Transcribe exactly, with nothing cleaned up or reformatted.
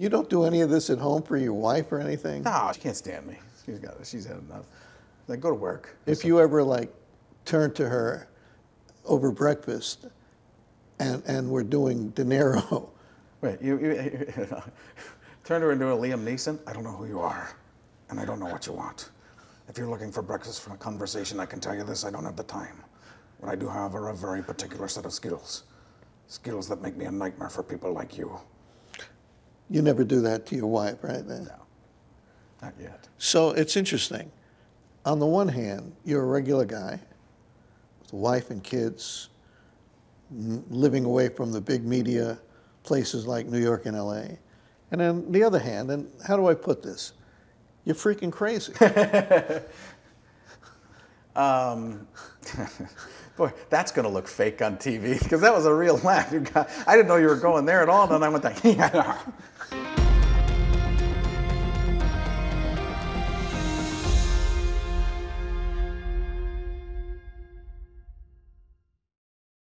You don't do any of this at home for your wife or anything? No, she can't stand me. She's got, she's had enough. Like, go to work. If you ever like turn to her over breakfast, and and we're doing De Niro. Wait, you, you, you know, turn to her and do a Liam Neeson. I don't know who you are, and I don't know what you want. If you're looking for breakfast from a conversation, I can tell you this: I don't have the time. What I do have are a very particular set of skills, skills that make me a nightmare for people like you. You never do that to your wife, right? Then? No, not yet. So it's interesting. On the one hand, you're a regular guy with a wife and kids, living away from the big media, places like New York and L A. And on the other hand, and how do I put this? You're freaking crazy. um, boy, that's going to look fake on T V, because that was a real laugh. You got, I didn't know you were going there at all, and then I went like, yeah.